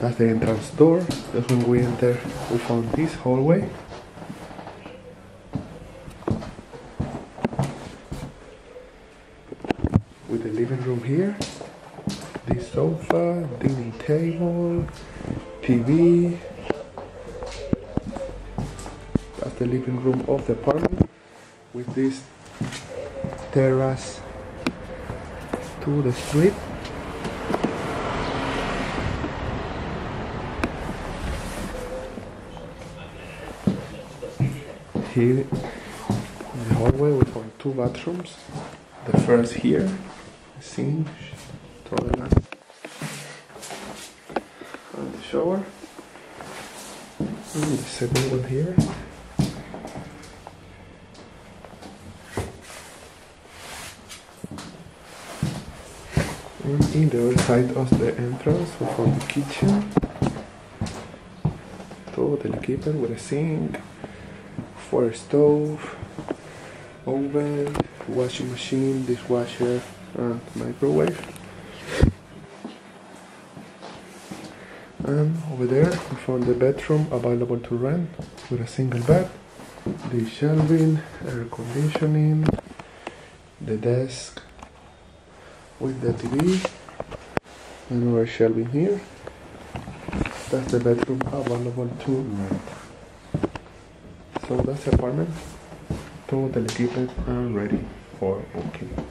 That's the entrance door. Just when we enter, we found this hallway. With the living room here. This sofa, dining table, TV. That's the living room of the apartment. With this terrace to the street. Here in the hallway we found two bathrooms. The first here, sink, toilet, and the shower. And the second one here. And in the other side of the entrance we found the kitchen. Toilet keeper with a sink. For a stove, oven, washing machine, dishwasher, and microwave. And over there we found the bedroom available to rent with a single bed, the shelving, air conditioning, the desk with the TV, another shelving here. That's the bedroom available to rent. So that's the apartment, totally equipped and ready for booking.